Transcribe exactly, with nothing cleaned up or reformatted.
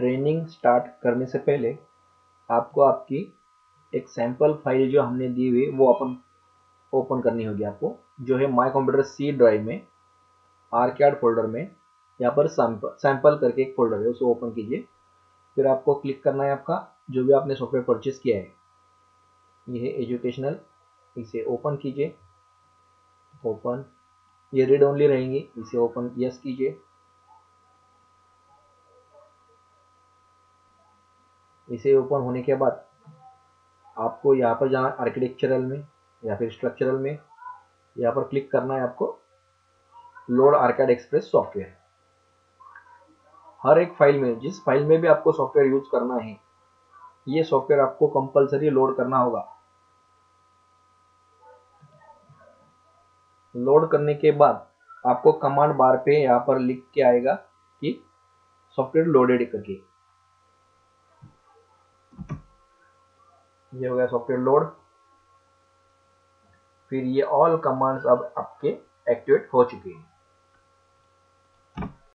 Training start करने से पहले आपको आपकी एक सैंपल फाइल जो हमने दी हुई वो अपन ओपन करनी होगी। आपको जो है माय कंप्यूटर सी ड्राइव में आर्कैड फोल्डर में यहाँ पर सैंपल सैंपल करके एक फोल्डर है, उसे ओपन कीजिए। फिर आपको क्लिक करना है आपका जो भी आपने सॉफ्टवेयर परचेस किया है, ये है एजुकेशनल, इसे ओपन कीजिए। ओपन, ये रीड ओनली रहेंगी, इसे ओपन यस कीजिए। इसे ओपन होने के बाद आपको यहाँ पर जाना आर्किटेक्चरल में या फिर स्ट्रक्चरल में, यहाँ पर क्लिक करना है आपको लोड आर्कैड एक्सप्रेस सॉफ्टवेयर। हर एक फाइल में, जिस फाइल में भी आपको सॉफ्टवेयर यूज करना है, ये सॉफ्टवेयर आपको कंपलसरी लोड करना होगा। लोड करने के बाद आपको कमांड बार पे यहाँ पर लिख के आएगा कि सॉफ्टवेयर लोडेड करके, ये हो गया सॉफ्टवेयर लोड। फिर ये ऑल कमांड्स अब आपके एक्टिवेट हो चुके हैं।